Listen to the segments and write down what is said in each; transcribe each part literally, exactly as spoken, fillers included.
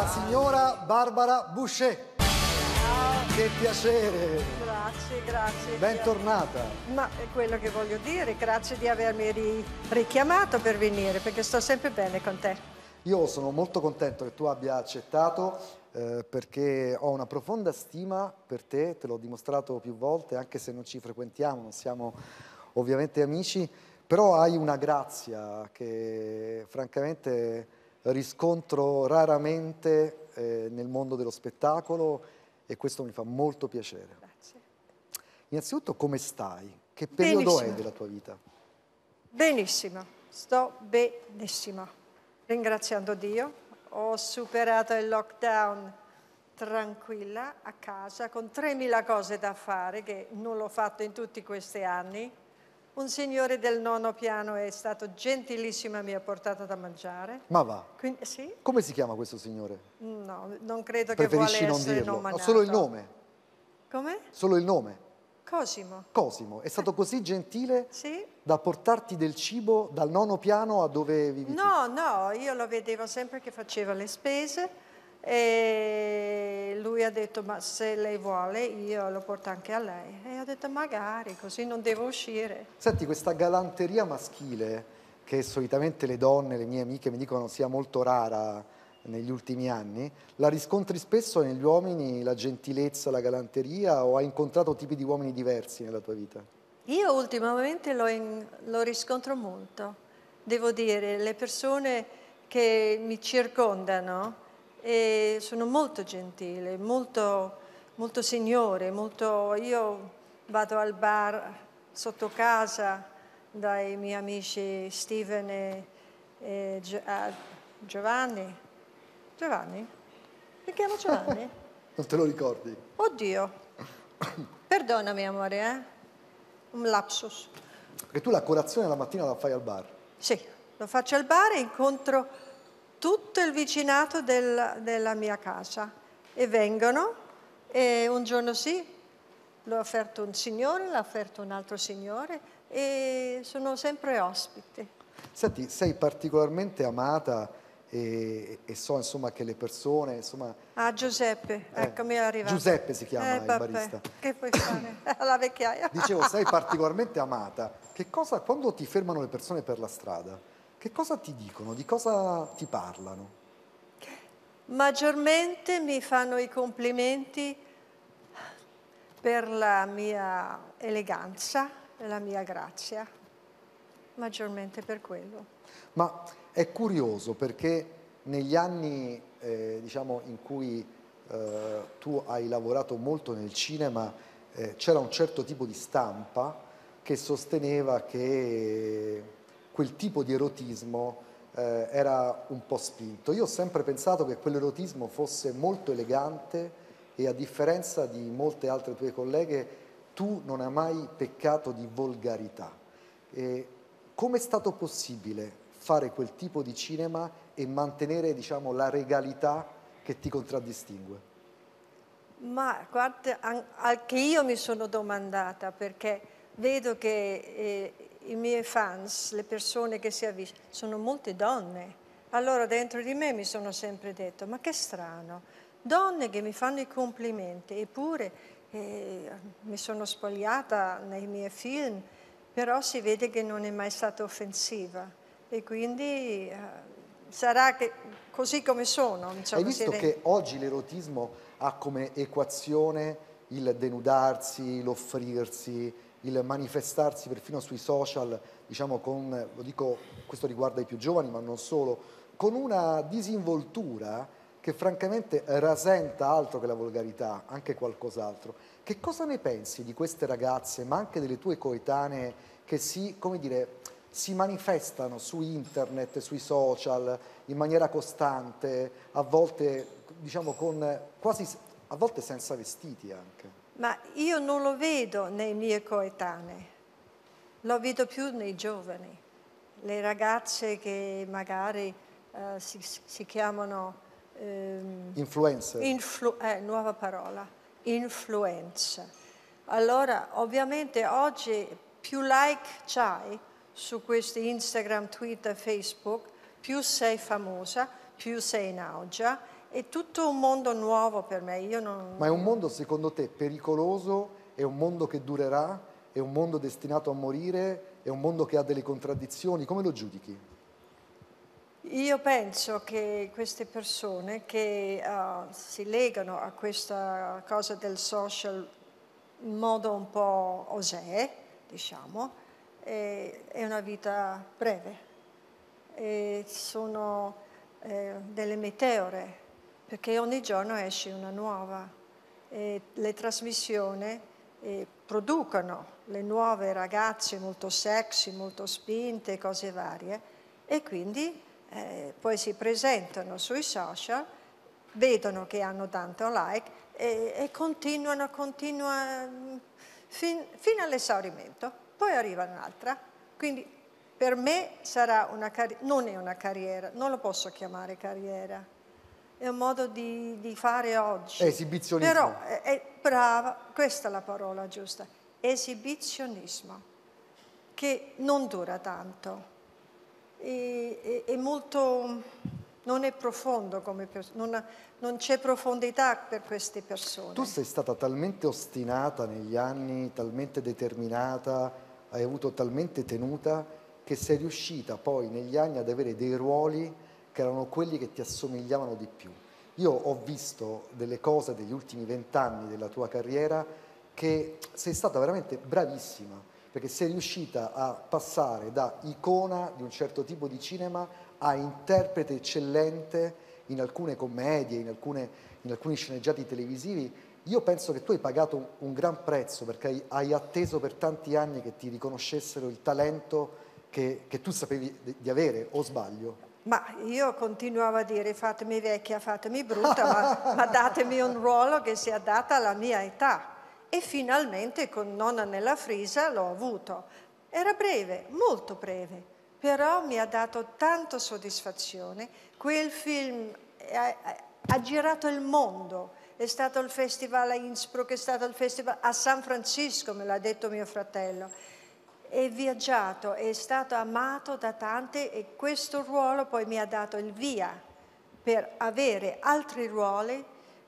la signora Barbara Bouchet. Che piacere! Grazie, grazie. Bentornata. Ma è quello che voglio dire, grazie di avermi ri richiamato per venire, perché sto sempre bene con te. Io sono molto contento che tu abbia accettato, eh, perché ho una profonda stima per te, te l'ho dimostrato più volte, anche se non ci frequentiamo, non siamo ovviamente amici, però hai una grazia che francamente riscontro raramente eh, nel mondo dello spettacolo. E questo mi fa molto piacere. Grazie. Innanzitutto, come stai? Che periodo benissimo. È della tua vita? Benissimo, sto benissimo. Ringraziando Dio, ho superato il lockdown tranquilla, a casa, con tremila cose da fare, che non l'ho fatto in tutti questi anni. Un signore del nono piano è stato gentilissimo e mi ha portato da mangiare. Ma va? Quindi, sì. Come si chiama questo signore? No, non credo Preferisci che vuole non essere nominato. No, solo il nome. Come? Solo il nome. Cosimo. Cosimo. È stato così gentile sì? da portarti del cibo dal nono piano a dove vivi? No, tu. no, io lo vedevo sempre che faceva le spese e lui ha detto ma se lei vuole io lo porto anche a lei e ho detto magari così non devo uscire. Senti, questa galanteria maschile che solitamente le donne, le mie amiche mi dicono sia molto rara negli ultimi anni, la riscontri spesso negli uomini, la gentilezza, la galanteria, o hai incontrato tipi di uomini diversi nella tua vita? Io ultimamente lo, in, lo riscontro molto, devo dire, le persone che mi circondano e sono molto gentile, molto, molto signore, molto... Io vado al bar sotto casa dai miei amici Steven e, e Giovanni. Giovanni? Mi chiamo Giovanni? Non te lo ricordi? Oddio, perdonami amore, eh? Un lapsus. Perché tu la colazione la mattina la fai al bar? Sì, lo faccio al bar e incontro tutto il vicinato del, della mia casa e vengono e un giorno sì, l'ho offerto un signore, l'ha offerto un altro signore e sono sempre ospiti. Senti, sei particolarmente amata e, e so insomma che le persone... Insomma, ah, Giuseppe, eh, eccomi arrivato. Giuseppe si chiama eh, il vabbè, barista. Che puoi fare? Alla vecchiaia. Dicevo, sei particolarmente amata. Che cosa, quando ti fermano le persone per la strada? Che cosa ti dicono? Di cosa ti parlano? Maggiormente mi fanno i complimenti per la mia eleganza e la mia grazia. Maggiormente per quello. Ma è curioso perché negli anni eh, diciamo, in cui eh, tu hai lavorato molto nel cinema eh, c'era un certo tipo di stampa che sosteneva che... quel tipo di erotismo eh, era un po' spinto. Io ho sempre pensato che quell'erotismo fosse molto elegante e a differenza di molte altre tue colleghe tu non hai mai peccato di volgarità. Come è stato possibile fare quel tipo di cinema e mantenere, diciamo, la regalità che ti contraddistingue? Ma guarda, anche io mi sono domandata perché vedo che... Eh, i miei fans, le persone che si avvicinano, sono molte donne. Allora dentro di me mi sono sempre detto, ma che strano, donne che mi fanno i complimenti, eppure eh, mi sono spogliata nei miei film, però si vede che non è mai stata offensiva e quindi eh, sarà che, così come sono. Diciamo, hai visto che oggi l'erotismo ha come equazione il denudarsi, l'offrirsi, il manifestarsi perfino sui social, diciamo con, lo dico, questo riguarda i più giovani ma non solo, con una disinvoltura che francamente rasenta altro che la volgarità, anche qualcos'altro. Che cosa ne pensi di queste ragazze, ma anche delle tue coetanee che si, come dire, si manifestano su internet, sui social, in maniera costante, a volte, diciamo, con quasi, a volte senza vestiti anche? Ma io non lo vedo nei miei coetanei, lo vedo più nei giovani, le ragazze che magari uh, si, si chiamano... Um, influencer. Influ eh, nuova parola, influencer. Allora, ovviamente oggi più like c'hai su questi Instagram, Twitter, Facebook, più sei famosa, più sei in auge È tutto un mondo nuovo per me. Io non... Ma è un mondo, secondo te, pericoloso? È un mondo che durerà? È un mondo destinato a morire? È un mondo che ha delle contraddizioni? Come lo giudichi? Io penso che queste persone che uh, si legano a questa cosa del social in modo un po' osè, diciamo, è, è una vita breve. E sono eh, delle meteore, perché ogni giorno esce una nuova. E le trasmissioni eh, producono le nuove ragazze molto sexy, molto spinte, cose varie, e quindi eh, poi si presentano sui social, vedono che hanno tanto like e, e continuano, continuano fin, fino all'esaurimento. Poi arriva un'altra, quindi... Per me sarà una non è una carriera, non lo posso chiamare carriera, è un modo di, di fare oggi. È esibizionismo. Però, è, è brava, questa è la parola giusta, esibizionismo, che non dura tanto, e, è, è molto, non è profondo, come non, non c'è profondità per queste persone. Tu sei stata talmente ostinata negli anni, talmente determinata, hai avuto talmente tenuta, che sei riuscita poi negli anni ad avere dei ruoli che erano quelli che ti assomigliavano di più. Io ho visto delle cose degli ultimi vent'anni della tua carriera che sei stata veramente bravissima, perché sei riuscita a passare da icona di un certo tipo di cinema a interprete eccellente in alcune commedie, in, alcune, in alcuni sceneggiati televisivi. Io penso che tu hai pagato un gran prezzo, perché hai, hai atteso per tanti anni che ti riconoscessero il talento Che, che tu sapevi di avere, o sbaglio? Ma io continuavo a dire fatemi vecchia, fatemi brutta, ma, ma datemi un ruolo che sia adatta alla mia età. E finalmente con Nonna nella Frisa l'ho avuto. Era breve, molto breve, però mi ha dato tanto soddisfazione. Quel film ha, ha girato il mondo, è stato il festival a Innsbruck, è stato il festival a San Francisco, me l'ha detto mio fratello. È viaggiato, è stato amato da tante, e questo ruolo poi mi ha dato il via per avere altri ruoli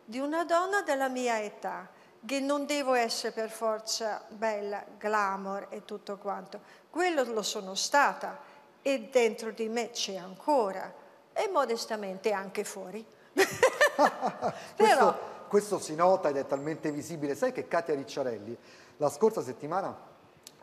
di una donna della mia età, che non devo essere per forza bella, glamour e tutto quanto. Quello lo sono stata e dentro di me c'è ancora, e modestamente anche fuori. Però... questo, questo si nota ed è talmente visibile. Sai che Katia Ricciarelli la scorsa settimana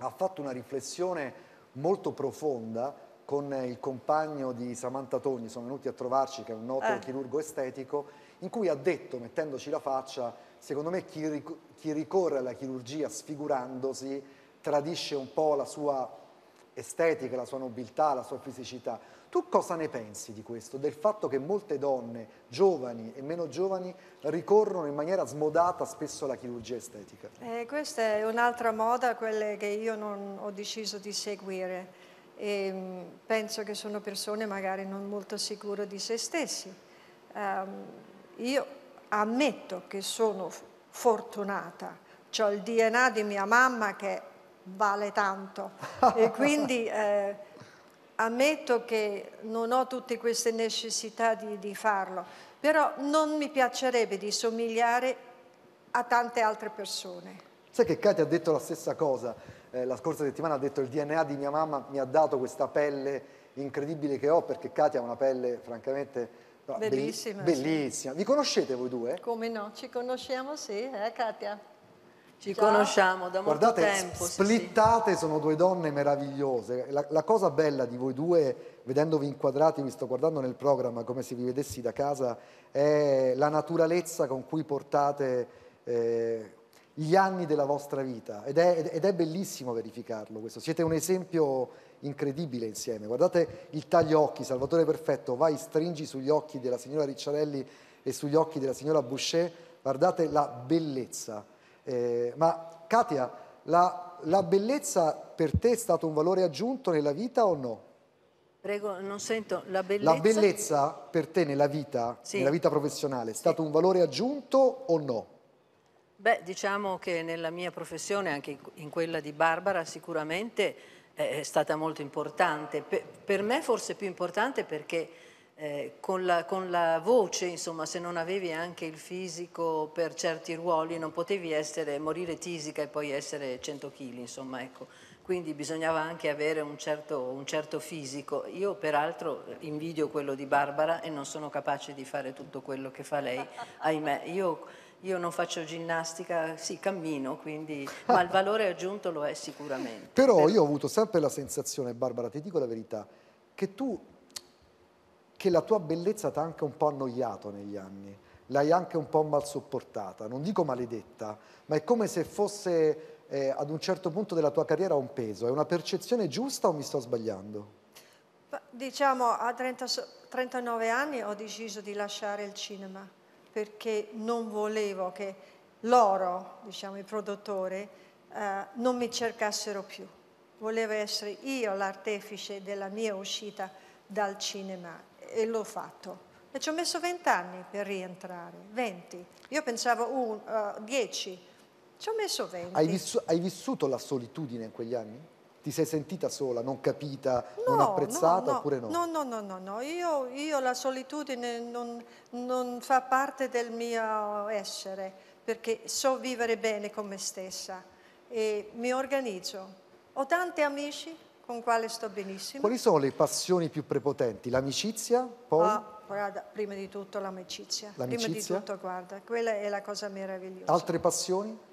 ha fatto una riflessione molto profonda con il compagno di Samantha Togni, sono venuti a trovarci, che è un noto eh. chirurgo estetico, in cui ha detto, mettendoci la faccia, secondo me chi, ric chi ricorre alla chirurgia sfigurandosi tradisce un po' la sua estetica, la sua nobiltà, la sua fisicità. Tu cosa ne pensi di questo? Del fatto che molte donne, giovani e meno giovani, ricorrono in maniera smodata spesso alla chirurgia estetica? Eh, questa è un'altra moda, quelle che io non ho deciso di seguire. E, mh, penso che sono persone magari non molto sicure di se stessi. Um, io ammetto che sono fortunata. C'ho il D N A di mia mamma che vale tanto. E quindi... Eh, ammetto che non ho tutte queste necessità di, di farlo, però non mi piacerebbe di somigliare a tante altre persone. Sai che Katia ha detto la stessa cosa, eh, la scorsa settimana ha detto il D N A di mia mamma mi ha dato questa pelle incredibile che ho, perché Katia ha una pelle francamente... No, bellissima. Be bellissima. Sì. Vi conoscete voi due? Come no, ci conosciamo, sì, eh Katia? Ci Ciao. conosciamo da molto Guardate, tempo. Splittate, sì, sì. Sono due donne meravigliose. La, la cosa bella di voi due, vedendovi inquadrati, mi sto guardando nel programma come se vi vedessi da casa, è la naturalezza con cui portate eh, gli anni della vostra vita. Ed è, ed è bellissimo verificarlo questo. Siete un esempio incredibile insieme. Guardate il taglio occhi, Salvatore Perfetto, vai, stringi sugli occhi della signora Ricciarelli e sugli occhi della signora Bouchet. Guardate la bellezza. Eh, ma Katia, la, la bellezza per te è stato un valore aggiunto nella vita o no? Prego, non sento. La bellezza, la bellezza per te nella vita, sì. nella vita professionale, è stato sì. un valore aggiunto o no? Beh, diciamo che nella mia professione, anche in quella di Barbara, sicuramente è stata molto importante. Per, per me forse più importante, perché eh, con, la, con la voce, insomma, se non avevi anche il fisico per certi ruoli non potevi essere, morire tisica e poi essere cento chili, insomma, ecco. Quindi bisognava anche avere un certo, un certo fisico. Io peraltro invidio quello di Barbara e non sono capace di fare tutto quello che fa lei, ahimè. Io, io non faccio ginnastica, sì, cammino, quindi, ma il valore aggiunto lo è sicuramente. Però, Però io ho avuto sempre la sensazione, Barbara, ti dico la verità, che tu, che la tua bellezza ti ha anche un po' annoiato negli anni, l'hai anche un po' mal sopportata, non dico maledetta, ma è come se fosse... Eh, ad un certo punto della tua carriera ha un peso. È una percezione giusta o mi sto sbagliando? Diciamo, a trentanove anni ho deciso di lasciare il cinema perché non volevo che loro, diciamo il produttore, eh, non mi cercassero più. Volevo essere io l'artefice della mia uscita dal cinema e l'ho fatto. E ci ho messo venti anni per rientrare, venti. Io pensavo dieci. Uh, Ci ho messo venti. Hai, vissu- hai vissuto la solitudine in quegli anni? Ti sei sentita sola, non capita, no, non apprezzata, no, no, oppure no? No, no, no, no, no. Io, io la solitudine non, non fa parte del mio essere, perché so vivere bene con me stessa e mi organizzo. Ho tanti amici con quali sto benissimo. Quali sono le passioni più prepotenti? L'amicizia, poi? Ah. Guarda, prima di tutto l'amicizia. Prima di tutto, guarda, quella è la cosa meravigliosa. Altre passioni?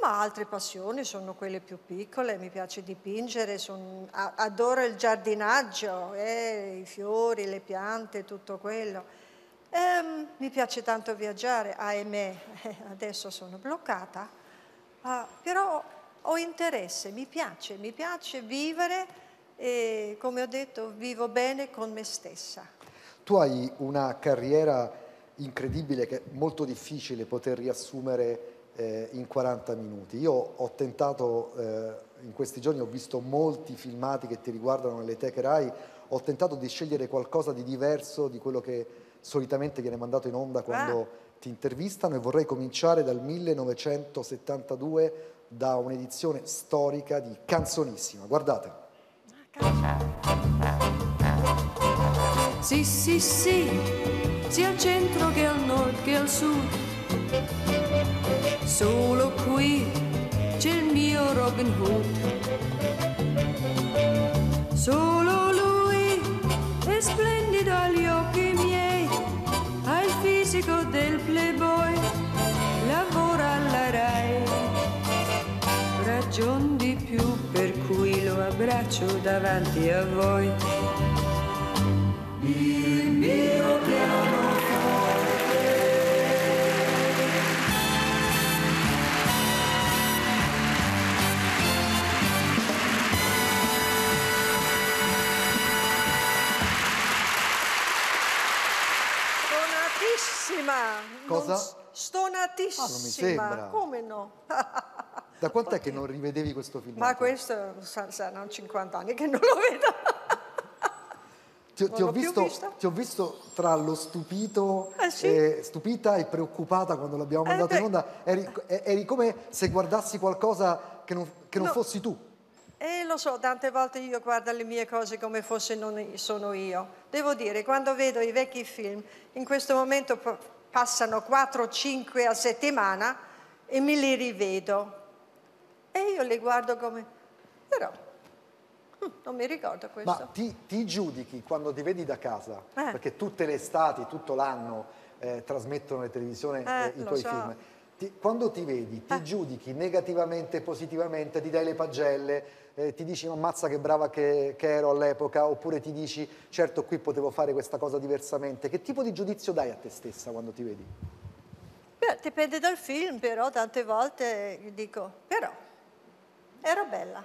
Ma altre passioni sono quelle più piccole, mi piace dipingere, sono, adoro il giardinaggio, eh, i fiori, le piante, tutto quello. Ehm, mi piace tanto viaggiare, ahimè, adesso sono bloccata, ah, però ho interesse, mi piace, mi piace vivere e, come ho detto, vivo bene con me stessa. Tu hai una carriera incredibile che è molto difficile poter riassumere in quaranta minuti. Io ho tentato, eh, in questi giorni ho visto molti filmati che ti riguardano nelle teche Rai, ho tentato di scegliere qualcosa di diverso di quello che solitamente viene mandato in onda quando ah. ti intervistano, e vorrei cominciare dal millenovecentosettantadue, da un'edizione storica di Canzonissima. Guardate. Sì, sì, sì, sia al centro che al nord che al sud, solo qui c'è il mio Robin Hood. Solo lui è splendido agli occhi miei, ha il fisico del playboy, lavora alla Rai. Ragion di più per cui lo abbraccio davanti a voi. Il mio piano. Cosa? Non, stonatissima. Ah, non mi sembra. Come no? Da quant'è Oddio. che non rivedevi questo film? Ma questo saranno cinquanta anni che non lo vedo. Ti, non ti, ho visto, ti ho visto tra lo stupito, eh sì. eh, stupita e preoccupata quando l'abbiamo mandato eh in onda. Eri, eri come se guardassi qualcosa che non, che non no. fossi tu. E eh, lo so, tante volte io guardo le mie cose come fosse non sono io. Devo dire, quando vedo i vecchi film, in questo momento passano quattro cinque a settimana e me li rivedo. E io li guardo come... però... non mi ricordo questo. Ma ti, ti giudichi quando ti vedi da casa? Eh. Perché tutte le estati, tutto l'anno, eh, trasmettono le televisioni eh, eh, i tuoi so. film. Ti, quando ti vedi, ti eh. giudichi negativamente, positivamente, ti dai le pagelle, eh, ti dici ammazza che brava che, che ero all'epoca, oppure ti dici certo qui potevo fare questa cosa diversamente. Che tipo di giudizio dai a te stessa quando ti vedi? Beh, dipende dal film, però tante volte dico, però, ero bella.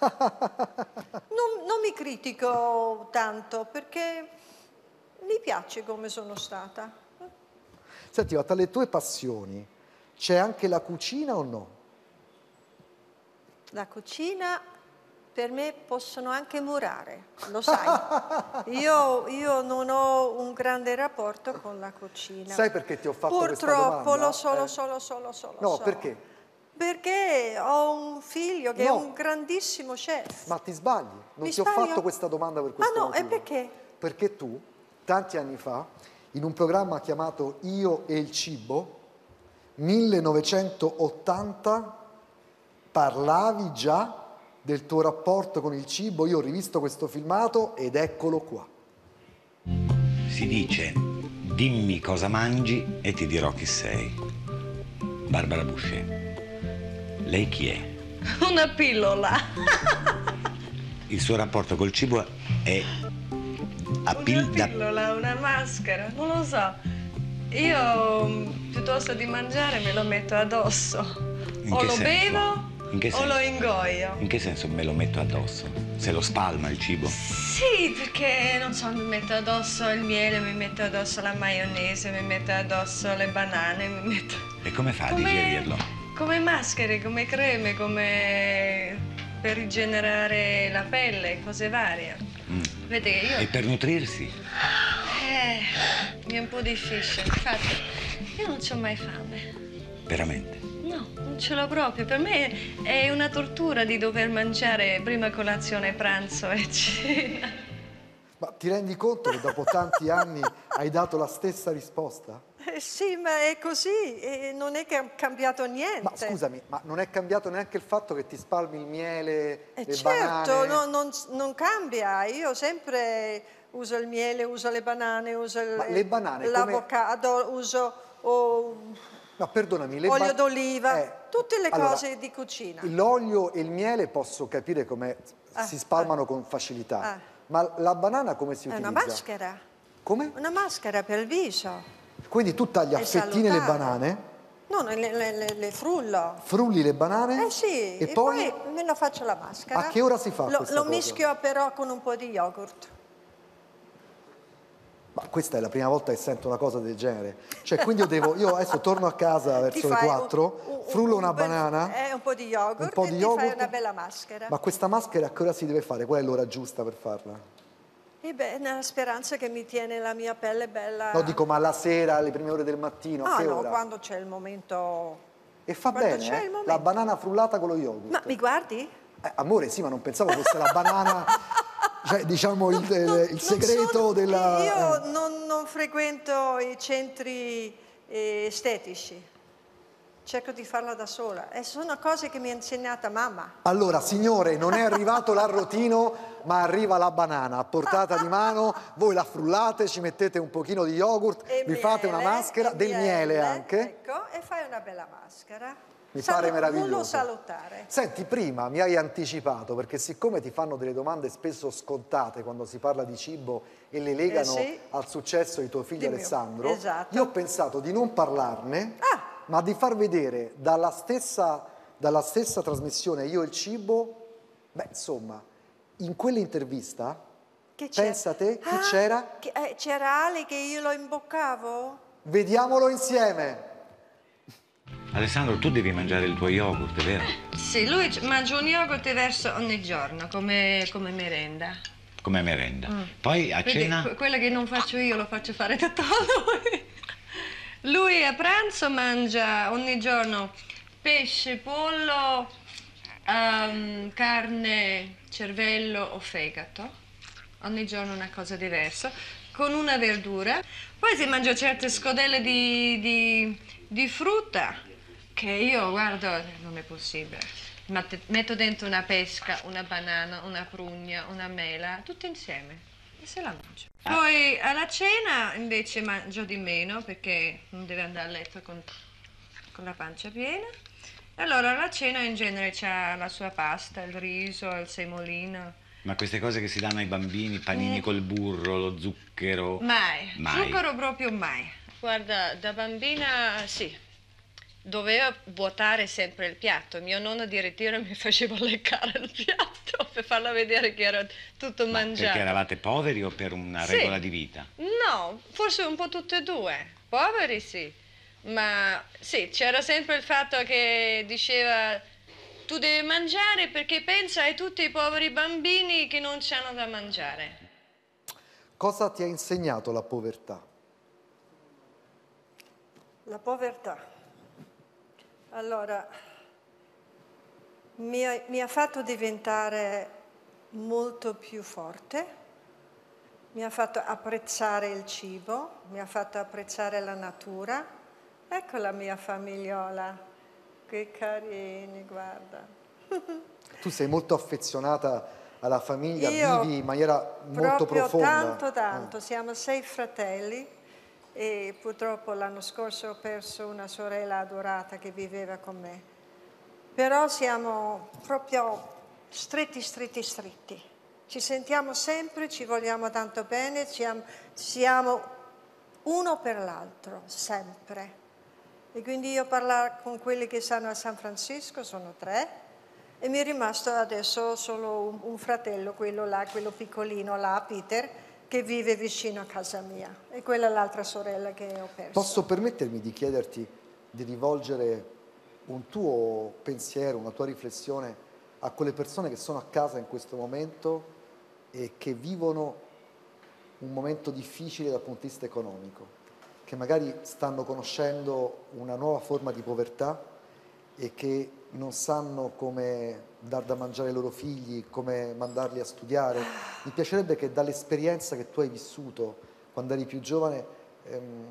non, non mi critico tanto perché mi piace come sono stata. Senti, ma tra le tue passioni c'è anche la cucina o no? La cucina per me possono anche murare, lo sai. io, io non ho un grande rapporto con la cucina. Sai perché ti ho fatto Purtroppo, questa domanda? Purtroppo lo so, lo so, lo so, lo so. No, so. Perché? Perché ho un figlio che no. è un grandissimo chef. Ma ti sbagli, non Mi ti sbaglio? ho fatto questa domanda per questo motivo. Ah no, motivo. E perché? Perché tu tanti anni fa, in un programma chiamato Io e il cibo, millenovecentottanta, parlavi già del tuo rapporto con il cibo. Io ho rivisto questo filmato ed eccolo qua. Si dice, dimmi cosa mangi e ti dirò chi sei. Barbara Bouchet. Lei chi è? Una pillola. Il suo rapporto col cibo è a pil- una pillola, una maschera, non lo so. Io piuttosto di mangiare me lo metto addosso. In o che lo senso? bevo o lo ingoio. In che senso me lo metto addosso? Se lo spalma il cibo? Sì, perché non so, mi metto addosso il miele, mi metto addosso la maionese, mi metto addosso le banane, mi metto... E come fa come... a digerirlo? Come maschere, come creme, come... per rigenerare la pelle, cose varie. Mm. Vede che io... E per nutrirsi? Eh, è un po' difficile, infatti io non c'ho mai fame. Veramente? No, non ce l'ho proprio. Per me è una tortura di dover mangiare prima colazione, pranzo e cena. Ma ti rendi conto che dopo tanti anni hai dato la stessa risposta? Eh sì, ma è così, e non è cambiato niente. Ma scusami, ma non è cambiato neanche il fatto che ti spalmi il miele, eh le certo, banane? Certo, no, non, non cambia. Io sempre uso il miele, uso le banane, uso l'avocado, come... uso... Oh... Ma perdonami, le olio d'oliva, eh, tutte le allora, cose di cucina. L'olio e il miele posso capire come ah, si spalmano ah, con facilità, ah, ma la banana come si è utilizza? È una maschera. Come? Una maschera per il viso. Quindi tu tagli a fettine le banane? No, le, le, le, le frullo. Frulli le banane? Eh sì, e, e poi... poi me lo faccio la maschera. A che ora si fa lo, questa lo cosa? Lo mischio però con un po' di yogurt. Ma questa è la prima volta che sento una cosa del genere. Cioè, quindi io devo... Io adesso torno a casa verso le quattro, un, un, frullo un una bel, banana... Eh, un po' di yogurt un po' di e yogurt. Ti fai una bella maschera. Ma questa maschera a che ora si deve fare? Qual è l'ora giusta per farla? E beh, nella speranza che mi tiene la mia pelle bella... No, dico, ma la sera, alle prime ore del mattino, no, a che no, ora? Quando c'è il momento... E fa quando bene, eh? La banana frullata con lo yogurt. Ma mi guardi? Eh, amore, sì, ma non pensavo fosse la banana... Cioè, diciamo, non, il, non, il segreto sono, della... Io eh. non, non frequento i centri eh, estetici. Cerco di farla da sola. E sono cose che mi ha insegnata mamma. Allora, signore, non è arrivato l'arrotino... ma arriva la banana a portata di mano, voi la frullate, ci mettete un pochino di yogurt, e vi miele, fate una maschera, del miele, miele anche. Ecco, e fai una bella maschera. Mi Salut pare meraviglioso. Non lo salutare. Senti, prima mi hai anticipato, perché siccome ti fanno delle domande spesso scontate quando si parla di cibo e le legano eh sì. al successo di tuo figlio di Alessandro, esatto. io ho pensato di non parlarne, ah. ma di far vedere dalla stessa, dalla stessa trasmissione Io e il cibo, beh, insomma... In quell'intervista, pensa te, chi ah, c'era? C'era Ale che io lo imboccavo? Vediamolo insieme! Alessandro, tu devi mangiare il tuo yogurt, è vero? Sì, lui mangia un yogurt diverso ogni giorno, come, come merenda. Come merenda. Mm. Poi a Quindi, cena... Quello che non faccio io lo faccio fare tutto lui. Lui a pranzo mangia ogni giorno pesce, pollo, um, carne... cervello o fegato, ogni giorno una cosa diversa, con una verdura. Poi si mangia certe scodelle di, di, di frutta, che io guardo, non è possibile. Metto dentro una pesca, una banana, una prugna, una mela, tutte insieme, e se la mangio. Poi alla cena invece mangio di meno, perché non deve andare a letto con, con la pancia piena. Allora, la cena in genere c'ha la sua pasta, il riso, il semolino. Ma queste cose che si danno ai bambini, panini mm. col burro, lo zucchero... Mai. mai. Zucchero proprio mai. Guarda, da bambina, sì, dovevo vuotare sempre il piatto. Mio nonno di ritiro mi faceva leccare il piatto per farla vedere che era tutto Ma mangiato. Perché eravate poveri o per una sì. regola di vita? No, forse un po' tutte e due. Poveri, sì. Ma sì, c'era sempre il fatto che diceva tu devi mangiare perché pensa ai tutti i poveri bambini che non c'hanno da mangiare. Cosa ti ha insegnato la povertà? La povertà. Allora, mi ha, mi ha fatto diventare molto più forte, mi ha fatto apprezzare il cibo, mi ha fatto apprezzare la natura. Ecco la mia famigliola, che carini, guarda. Tu sei molto affezionata alla famiglia, io vivi in maniera molto profonda. Tanto, tanto, eh. Siamo sei fratelli e purtroppo l'anno scorso ho perso una sorella adorata che viveva con me. Però siamo proprio stretti, stretti, stretti. Ci sentiamo sempre, ci vogliamo tanto bene, ci am- siamo uno per l'altro, sempre. E quindi io parlare con quelli che stanno a San Francisco, sono tre, e mi è rimasto adesso solo un, un fratello, quello là, quello piccolino là, Peter, che vive vicino a casa mia. E quella è l'altra sorella che ho perso. Posso permettermi di chiederti di rivolgere un tuo pensiero, una tua riflessione a quelle persone che sono a casa in questo momento e che vivono un momento difficile dal punto di vista economico, che magari stanno conoscendo una nuova forma di povertà e che non sanno come dar da mangiare ai loro figli, come mandarli a studiare. Mi piacerebbe che dall'esperienza che tu hai vissuto quando eri più giovane ehm,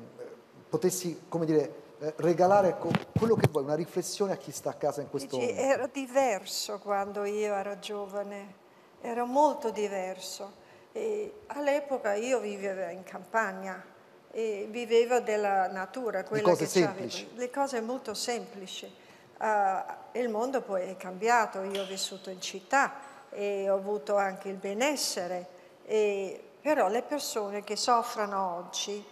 potessi, come dire, eh, regalare quello che vuoi, una riflessione a chi sta a casa in questo Dici, momento. Era diverso quando io ero giovane, era molto diverso. All'epoca io vivevo in campagna e vivevo della natura, quella le cose che semplici. Le cose molto semplici. Uh, il mondo poi è cambiato, io ho vissuto in città e ho avuto anche il benessere, e, però le persone che soffrono oggi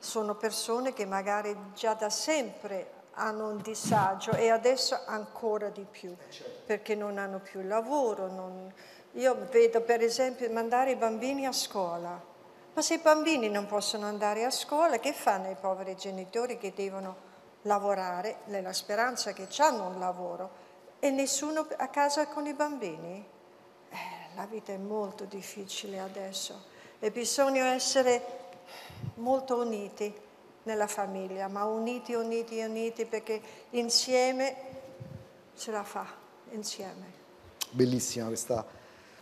sono persone che magari già da sempre hanno un disagio e adesso ancora di più, perché non hanno più lavoro. Non... Io vedo per esempio mandare i bambini a scuola, ma se i bambini non possono andare a scuola, che fanno i poveri genitori che devono lavorare nella speranza che hanno un lavoro e nessuno a casa con i bambini? Eh, la vita è molto difficile adesso e bisogna essere molto uniti nella famiglia, ma uniti, uniti, uniti, perché insieme ce la fa, insieme. Bellissima questa,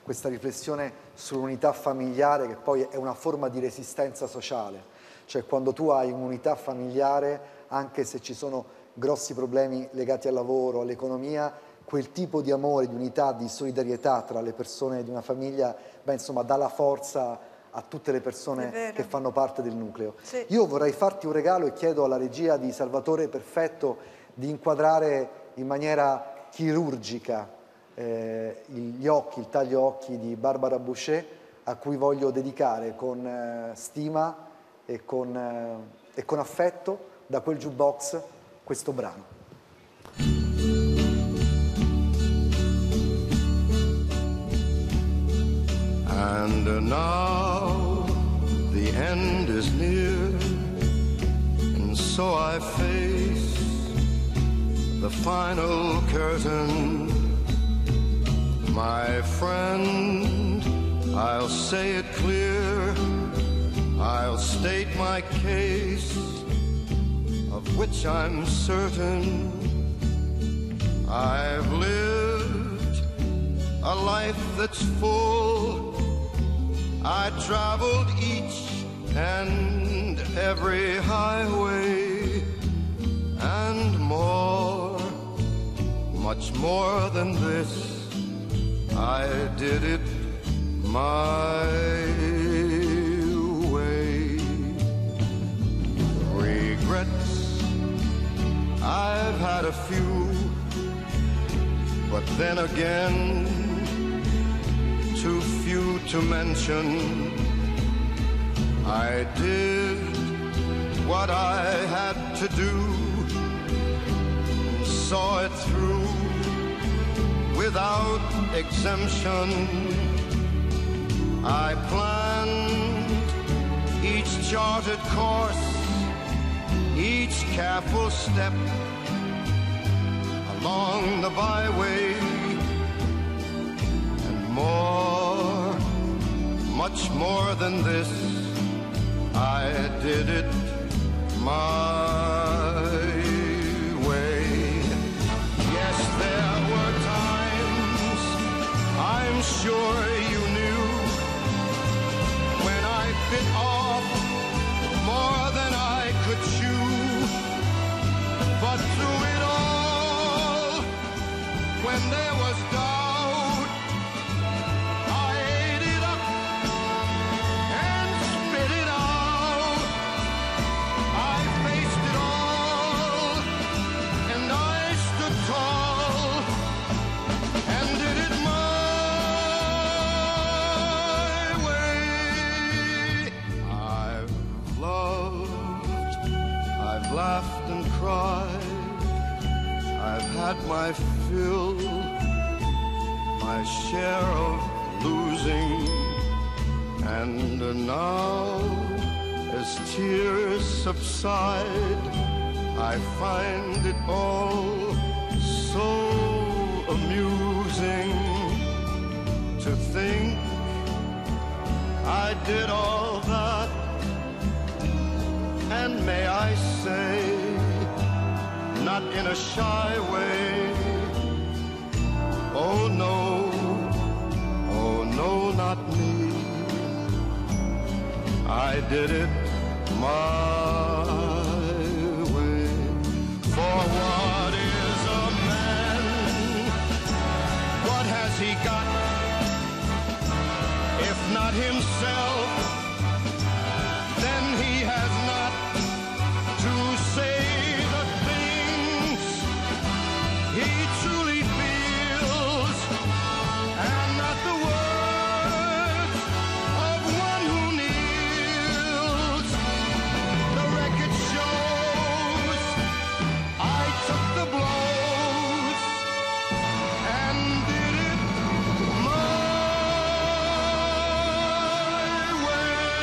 questa riflessione sull'unità familiare, che poi è una forma di resistenza sociale, cioè quando tu hai un'unità familiare, anche se ci sono grossi problemi legati al lavoro, all'economia, quel tipo di amore, di unità, di solidarietà tra le persone di una famiglia, beh, insomma, dà la forza a tutte le persone che fanno parte del nucleo. Sì. Io vorrei farti un regalo e chiedo alla regia di Salvatore Perfetto di inquadrare in maniera chirurgica eh, gli occhi, il taglio occhi di Barbara Bouchet, a cui voglio dedicare con eh, stima e con, eh, e con affetto, da quel jukebox, questo brano. And now the end is near, and so I face the final curtain. My friend, I'll say it clear, I'll state my case, of which I'm certain. I've lived a life that's full. I traveled each and every highway and more, much more than this. I did it my way. Regrets I've had a few, but then again, too few to mention. I did what I had to do, and saw it through without exemption. I planned each charted course, each careful step along the byway, and more, much more than this, I did it my way. Yes, there were times, I'm sure you knew, when I laughed and cried. I've had my fill, my share of losing, and now as tears subside, I find it all so amusing to think I did all that, and may I say, not in a shy way, oh no, oh no, not me, I did it my way. For what is a man, what has he got, if not himself, then he has not to say the he truly feels, and not the words of one who kneels. The record shows I took the blows and did it my way.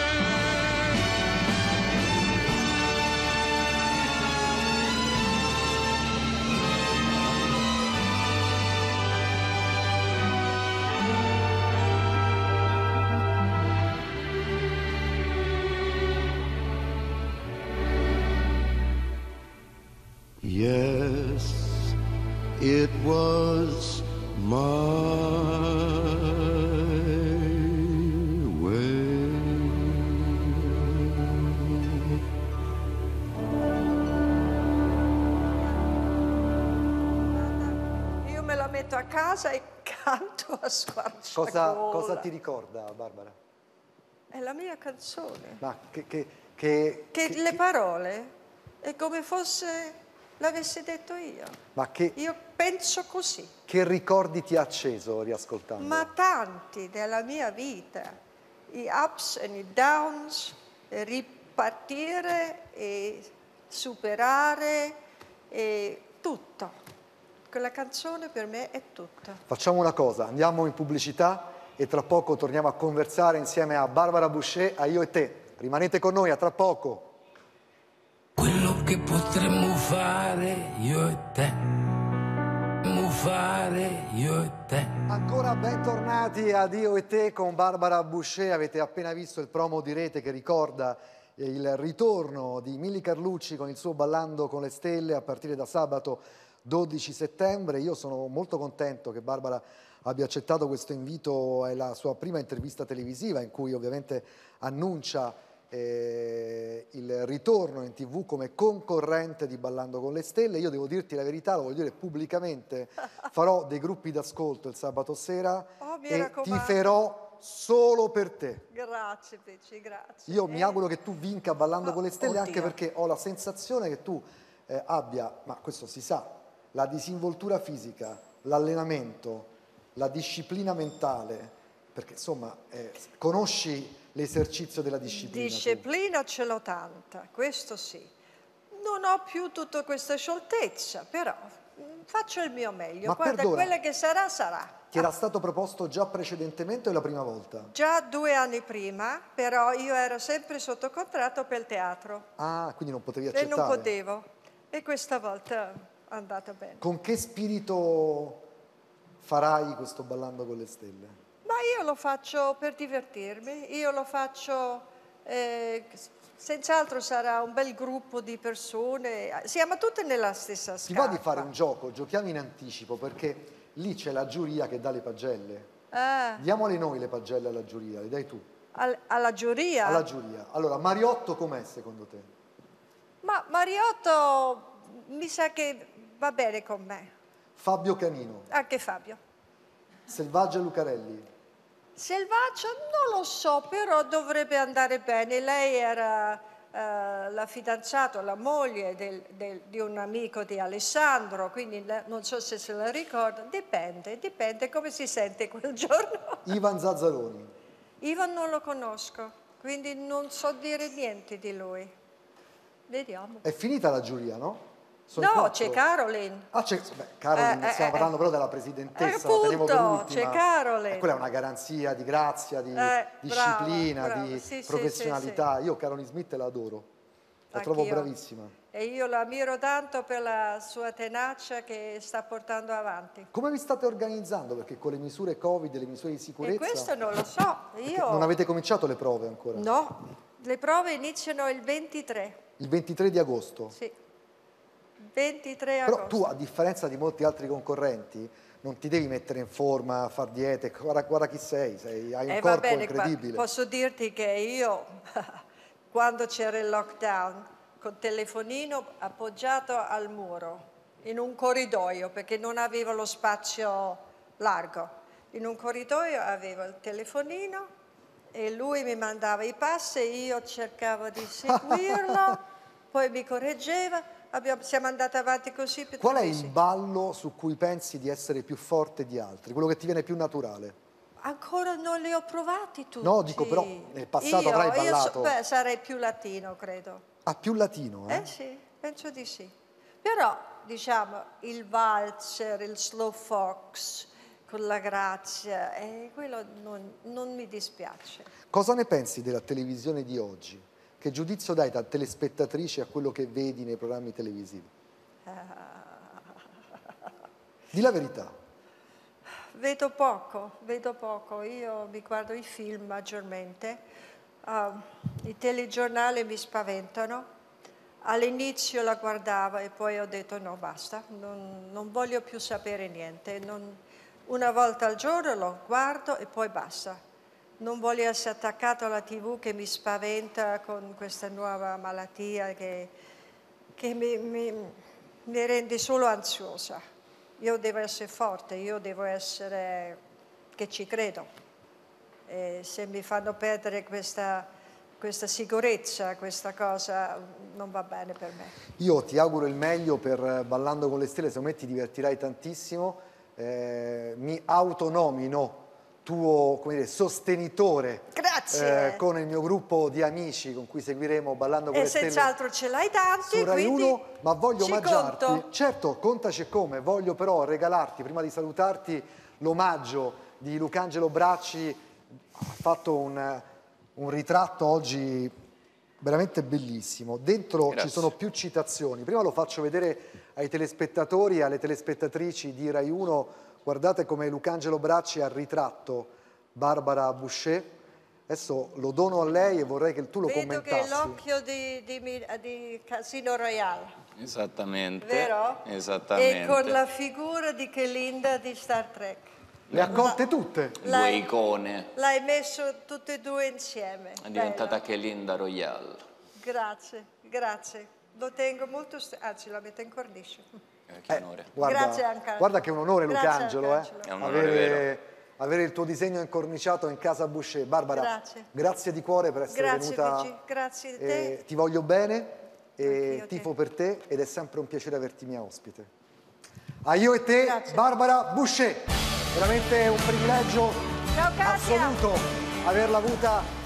Yes, it was my way. Io me la metto a casa e canto a squarciagola. Cosa, cosa ti ricorda, Barbara? È la mia canzone. Ma che... Che, che, che, che le che... parole è come fosse... l'avessi detto io. Ma che, io penso così. Che ricordi ti ha acceso riascoltando? Ma tanti della mia vita, i ups e i downs, ripartire e superare e tutto. Quella canzone per me è tutto. Facciamo una cosa, andiamo in pubblicità e tra poco torniamo a conversare insieme a Barbara Bouchet, a Io e te. Rimanete con noi, a tra poco. Quello che potremmo fare io e te, potremmo fare io e te. Ancora bentornati ad Io e te con Barbara Bouchet. Avete appena visto il promo di Rete che ricorda il ritorno di Milly Carlucci con il suo Ballando con le stelle a partire da sabato dodici settembre. Io sono molto contento che Barbara abbia accettato questo invito. È la sua prima intervista televisiva in cui ovviamente annuncia Eh, il ritorno in tv come concorrente di Ballando con le stelle. Io devo dirti la verità, lo voglio dire pubblicamente, farò dei gruppi d'ascolto il sabato sera oh, mi e raccomando. Tiferò solo per te. Grazie Pecci, grazie. Io eh. mi auguro che tu vinca Ballando oh, con le stelle, oddio. Anche perché ho la sensazione che tu eh, abbia, ma questo si sa, la disinvoltura fisica, l'allenamento, la disciplina mentale, perché insomma eh, conosci l'esercizio della disciplina. Disciplina tu. Ce l'ho tanta, questo sì. Non ho più tutta questa scioltezza, però faccio il mio meglio. Ma guarda, perdona, quella che sarà, sarà. Ti era stato proposto già precedentemente o la prima volta? Già due anni prima, però io ero sempre sotto contratto per il teatro. Ah, quindi non potevi accettare. E non potevo. E questa volta è andata bene. Con che spirito farai questo Ballando con le stelle? Ma io lo faccio per divertirmi, io lo faccio, eh, senz'altro sarà un bel gruppo di persone, siamo tutte nella stessa scala. Ti va di fare un gioco, giochiamo in anticipo, perché lì c'è la giuria che dà le pagelle. Ah. Diamole noi le pagelle alla giuria, le dai tu. Al, alla giuria? Alla giuria. Allora, Mariotto com'è secondo te? Ma Mariotto mi sa che va bene con me. Fabio Canino. Anche Fabio. Selvaggia Lucarelli. Selvaggia non lo so, però dovrebbe andare bene. Lei era eh, la fidanzata, la moglie del, del, di un amico di Alessandro, quindi non so se se la ricorda. Dipende, dipende come si sente quel giorno. Ivan Zazzaroni. Ivan non lo conosco, quindi non so dire niente di lui. Vediamo. È finita la giuria, no? Sono no, c'è Caroline. Ah, c'è Caroline, eh, stiamo eh, parlando eh, però della presidentessa, eh, la teniamo per ultima. C'è Caroline. Eh, quella è una garanzia di grazia, di eh, disciplina, brava, brava. di sì, professionalità. Sì, sì. Io Caroline Smith la adoro, la Anch'io. trovo bravissima. E io la ammiro tanto per la sua tenacia che sta portando avanti. Come vi state organizzando? Perché con le misure Covid, le misure di sicurezza... E questo non lo so, io... Non avete cominciato le prove ancora? No, le prove iniziano il ventitré. Il ventitré di agosto? Sì. ventitré agosto. Però tu, a differenza di molti altri concorrenti, non ti devi mettere in forma, far diete, guarda, guarda chi sei, sei hai un eh, corpo va bene, incredibile. Posso dirti che io, quando c'era il lockdown, con telefonino appoggiato al muro, in un corridoio, perché non avevo lo spazio largo, in un corridoio avevo il telefonino e lui mi mandava i passi, io cercavo di seguirlo, poi mi correggeva. Abbiamo, siamo andati avanti così. Qual è il ballo su cui pensi di essere più forte di altri? Quello che ti viene più naturale? Ancora non li ho provati tutti. No, dico però nel passato io, avrai ballato. Io so, beh, sarei più latino, credo. Ah, più latino? Eh? Eh sì, penso di sì. Però, diciamo, il valzer, il slow fox, con la grazia, eh, quello non, non mi dispiace. Cosa ne pensi della televisione di oggi? Che giudizio dai da telespettatrice a quello che vedi nei programmi televisivi? Di la verità. Vedo poco, vedo poco. Io mi guardo i film maggiormente. Uh, I telegiornali mi spaventano. All'inizio la guardavo e poi ho detto no, basta. Non, non voglio più sapere niente. Non, una volta al giorno lo guardo e poi basta. Non voglio essere attaccato alla tivù che mi spaventa con questa nuova malattia che, che mi, mi, mi rende solo ansiosa. Io devo essere forte, io devo essere che ci credo. E se mi fanno perdere questa, questa sicurezza, questa cosa, non va bene per me. Io ti auguro il meglio per Ballando con le Stelle, secondo me ti divertirai tantissimo. Eh, mi autonomino tuo, come dire, sostenitore. Grazie. Eh, con il mio gruppo di amici con cui seguiremo Ballando con e le Stelle. E senz'altro ce l'hai tanti, su Rai Uno, ma voglio omaggiarti. Conto. Certo, contaci come, voglio però regalarti, prima di salutarti, l'omaggio di Lucangelo Bracci. Ha fatto un, un ritratto oggi veramente bellissimo. Dentro Grazie. Ci sono più citazioni. Prima lo faccio vedere ai telespettatori e alle telespettatrici di Rai Uno. Guardate come Lucangelo Bracci ha ritratto Barbara Bouchet. Adesso lo dono a lei e vorrei che tu lo Vedo commentassi. Vedo che l'occhio di, di, di Casino Royale. Esattamente. Vero? Esattamente. E con la figura di Kelinda di Star Trek. Le ha colte tutte? Due icone. L'hai messo tutte e due insieme. È diventata Bello. Kelinda Royale. Grazie, grazie. Lo tengo molto... Anzi, la metto in cornice. Che onore. Eh, guarda, Grazie anche. Guarda che è un onore, Grazie Lucangelo, eh? È un onore avere, vero. avere il tuo disegno incorniciato in casa Bouchet. Barbara, grazie, grazie di cuore per essere grazie, venuta. Luigi. Grazie a te. Eh, ti voglio bene, eh, tifo te. per te ed è sempre un piacere averti mia ospite. A Io e te, grazie. Barbara Bouchet. Veramente un privilegio Ciao, assoluto averla avuta